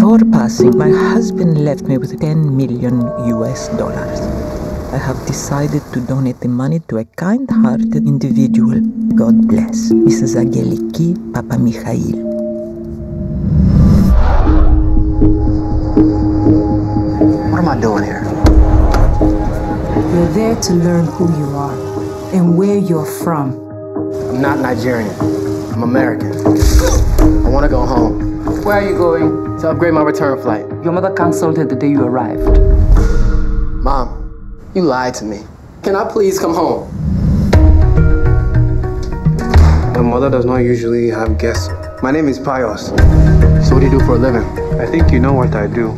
Before passing, my husband left me with $10 million. I have decided to donate the money to a kind-hearted individual. God bless. Mrs. Angeliki Papamikhail. What am I doing here? You're there to learn who you are and where you're from. I'm not Nigerian. I'm American. I want to go home. Where are you going? To upgrade my return flight. Your mother canceled it the day you arrived. Mom. You lied to me. Can I please come home? My mother does not usually have guests. My name is Pius. So what do you do for a living? I think you know what I do.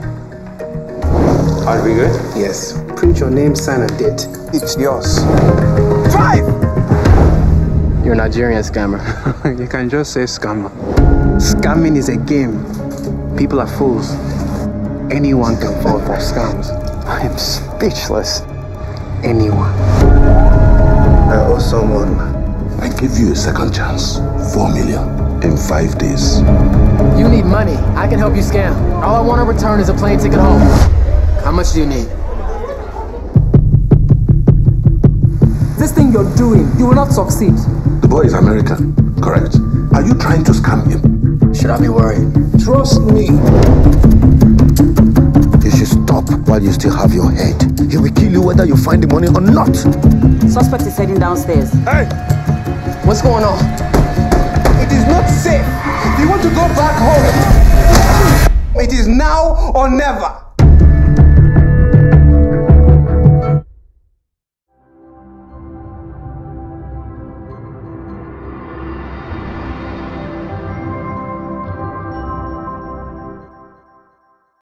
Are we good? Yes. Print your name, sign, and date. It's yours. Drive! You're a Nigerian scammer. You can just say scammer. Scamming is a game. People are fools. Anyone can fall for scams. I am speechless. Anyone. I owe someone. I give you a second chance. $4 million in 5 days. You need money. I can help you scam. All I want to return is a plane ticket home. How much do you need? This thing you're doing, you will not succeed. The boy is American, correct? Are you trying to scam him? Should I be worried? Trust me. You should stop while you still have your head. He will kill you whether you find the money or not. Suspect is heading downstairs. Hey! What's going on? It is not safe. If you want to go back home, it is now or never.